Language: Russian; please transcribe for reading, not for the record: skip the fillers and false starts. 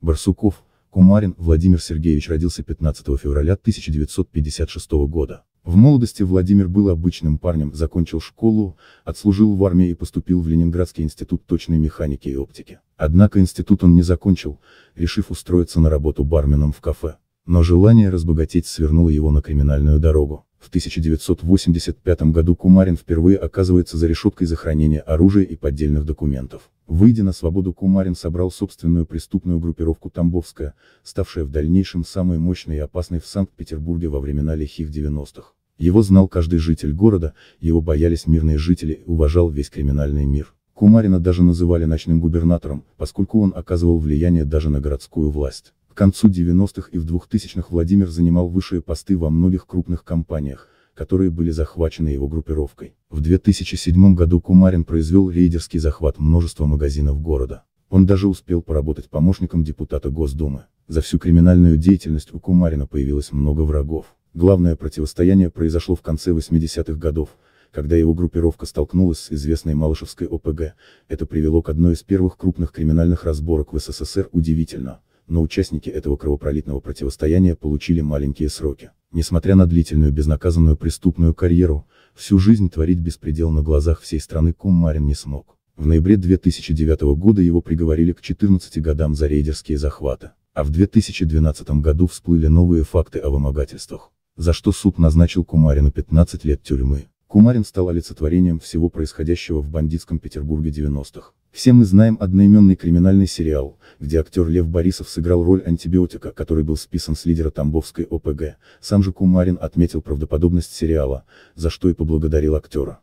Барсуков, Кумарин Владимир Сергеевич родился 15 февраля 1956 года. В молодости Владимир был обычным парнем, закончил школу, отслужил в армии и поступил в Ленинградский институт точной механики и оптики. Однако институт он не закончил, решив устроиться на работу барменом в кафе. Но желание разбогатеть свернуло его на криминальную дорогу. В 1985 году Кумарин впервые оказывается за решеткой за хранение оружия и поддельных документов. Выйдя на свободу, Кумарин собрал собственную преступную группировку «Тамбовская», ставшая в дальнейшем самой мощной и опасной в Санкт-Петербурге во времена лихих 90-х. Его знал каждый житель города, его боялись мирные жители, уважал весь криминальный мир. Кумарина даже называли ночным губернатором, поскольку он оказывал влияние даже на городскую власть. К концу 90-х и в 2000-х Владимир занимал высшие посты во многих крупных компаниях, которые были захвачены его группировкой. В 2007 году Кумарин произвел рейдерский захват множества магазинов города. Он даже успел поработать помощником депутата Госдумы. За всю криминальную деятельность у Кумарина появилось много врагов. Главное противостояние произошло в конце 80-х годов, когда его группировка столкнулась с известной Малышевской ОПГ. Это привело к одной из первых крупных криминальных разборок в СССР. Удивительно, но участники этого кровопролитного противостояния получили маленькие сроки. Несмотря на длительную безнаказанную преступную карьеру, всю жизнь творить беспредел на глазах всей страны Кумарин не смог. В ноябре 2009 года его приговорили к 14 годам за рейдерские захваты. А в 2012 году всплыли новые факты о вымогательствах, за что суд назначил Кумарину 15 лет тюрьмы. Кумарин стал олицетворением всего происходящего в бандитском Петербурге 90-х. Все мы знаем одноименный криминальный сериал, где актер Лев Борисов сыграл роль антибиотика, который был списан с лидера Тамбовской ОПГ. Сам же Кумарин отметил правдоподобность сериала, за что и поблагодарил актера.